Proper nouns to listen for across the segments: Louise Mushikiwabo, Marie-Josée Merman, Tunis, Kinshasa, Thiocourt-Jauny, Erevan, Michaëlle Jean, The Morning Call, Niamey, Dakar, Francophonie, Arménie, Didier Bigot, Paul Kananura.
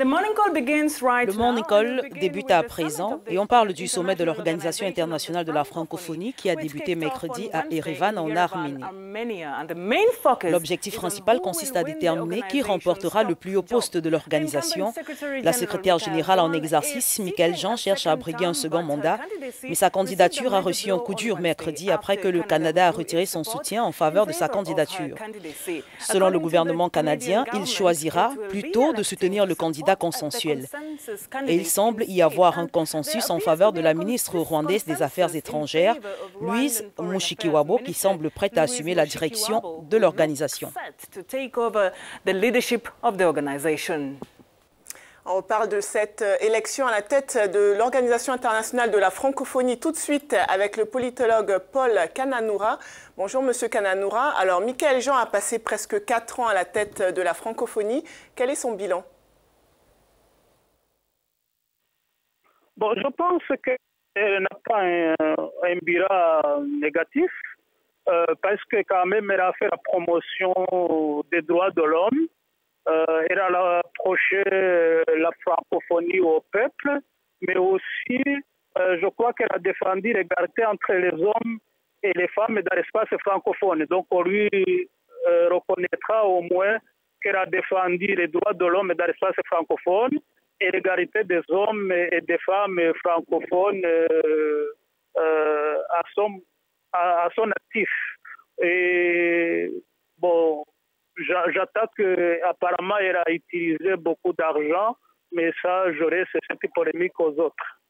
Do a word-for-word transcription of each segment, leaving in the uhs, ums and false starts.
Le Morning Call débute à présent et on parle du sommet de l'Organisation internationale de la francophonie qui a débuté mercredi à Erevan en Arménie. L'objectif principal consiste à déterminer qui remportera le plus haut poste de l'organisation. La secrétaire générale en exercice, Michaëlle Jean, cherche à briguer un second mandat, mais sa candidature a reçu un coup dur mercredi après que le Canada a retiré son soutien en faveur de sa candidature. Selon le gouvernement canadien, il choisira plutôt de soutenir le candidat consensuel. Et il semble y avoir un consensus en faveur de la ministre rwandaise des Affaires étrangères, Louise Mushikiwabo, qui semble prête à assumer la direction de l'organisation. On parle de cette élection à la tête de l'Organisation internationale de la francophonie tout de suite avec le politologue Paul Kananura. Bonjour Monsieur Kananura. Alors Michaëlle Jean a passé presque quatre ans à la tête de la francophonie. Quel est son bilan? Bon, je pense qu'elle n'a pas un, un bilan négatif euh, parce que quand même elle a fait la promotion des droits de l'homme. Euh, elle a approché la francophonie au peuple, mais aussi, euh, je crois qu'elle a défendu l'égalité entre les hommes et les femmes dans l'espace francophone. Donc, on lui euh, reconnaîtra au moins qu'elle a défendu les droits de l'homme dans l'espace francophone et l'égalité des hommes et des femmes francophones euh, euh, à, son, à, à son actif. Et bon... J'attends qu'apparemment, elle a utilisé beaucoup d'argent, mais ça, je laisse cette polémique aux autres.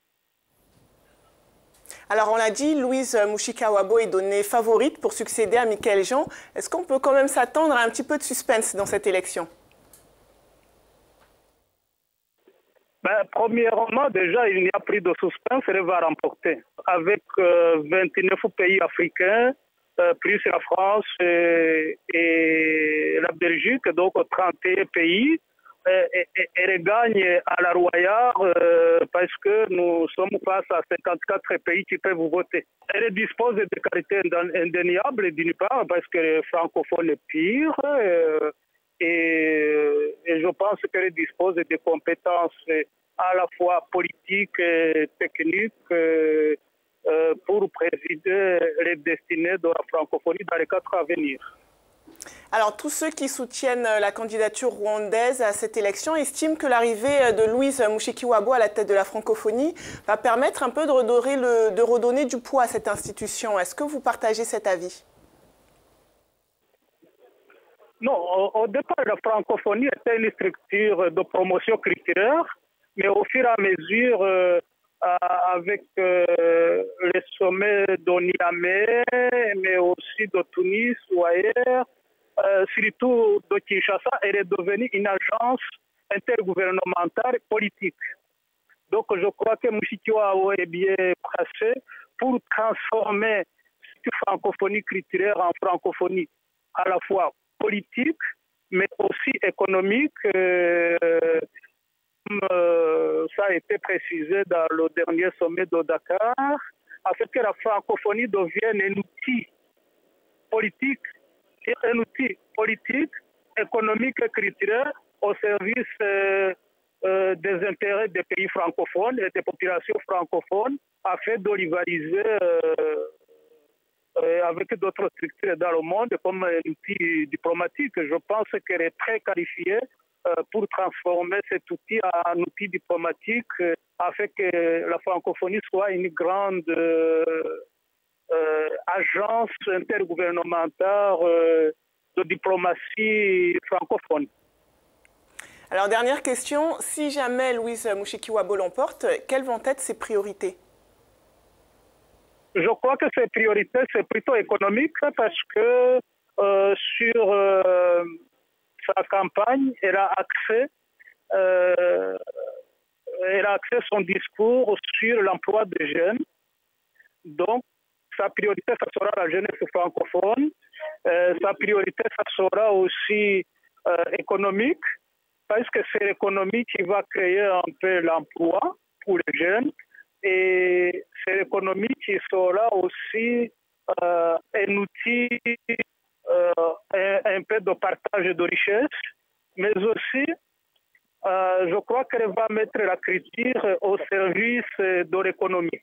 Alors, on l'a dit, Louise Mushikiwabo est donnée favorite pour succéder à Michaëlle Jean. Est-ce qu'on peut quand même s'attendre à un petit peu de suspense dans cette élection? Ben, premièrement, déjà, il n'y a plus de suspense, elle va remporter. Avec euh, vingt-neuf pays africains, Euh, plus la France euh, et la Belgique, donc trente et un pays. Euh, et, elle gagne à la Royale euh, parce que nous sommes face à cinquante-quatre pays qui peuvent voter. Elle dispose de qualités indéniables, d'une part, parce que les francophones est pire, euh, et, et je pense qu'elle dispose de compétences à la fois politiques et techniques, euh, pour présider les destinées de la francophonie dans les quatre ans à venir. Alors, tous ceux qui soutiennent la candidature rwandaise à cette élection estiment que l'arrivée de Louise Mushikiwabo à la tête de la francophonie va permettre un peu de, redorer le, de redonner du poids à cette institution. Est-ce que vous partagez cet avis? Non, au, au départ, la francophonie était une structure de promotion culturelle, mais au fur et à mesure... Euh, avec euh, les sommets de Niamey, mais aussi de Tunis ou ailleurs, euh, surtout de Kinshasa, elle est devenue une agence intergouvernementale politique. Donc je crois que Mushikiwabo est bien placé pour transformer cette francophonie culturelle en francophonie à la fois politique, mais aussi économique, euh, ça a été précisé dans le dernier sommet de Dakar, afin que la francophonie devienne un outil politique, un outil politique, économique et culturel au service euh, euh, des intérêts des pays francophones et des populations francophones, afin de rivaliser euh, euh, avec d'autres structures dans le monde comme un outil diplomatique. Je pense qu'elle est très qualifiée pour transformer cet outil en outil diplomatique euh, afin que la francophonie soit une grande euh, euh, agence intergouvernementale euh, de diplomatie francophone. Alors, dernière question, si jamais Louise Mushikiwabo l'emporte, quelles vont être ses priorités? Je crois que ses priorités, c'est plutôt économique parce que euh, sur... Euh, sa campagne, elle a axé, euh, elle a axé son discours sur l'emploi des jeunes. Donc, sa priorité, ça sera la jeunesse francophone. Euh, sa priorité, ça sera aussi euh, économique, parce que c'est l'économie qui va créer un peu l'emploi pour les jeunes. Et c'est l'économie qui sera aussi euh, un outil Euh, un, un peu de partage de richesses, mais aussi euh, je crois qu'elle va mettre la culture au service de l'économie.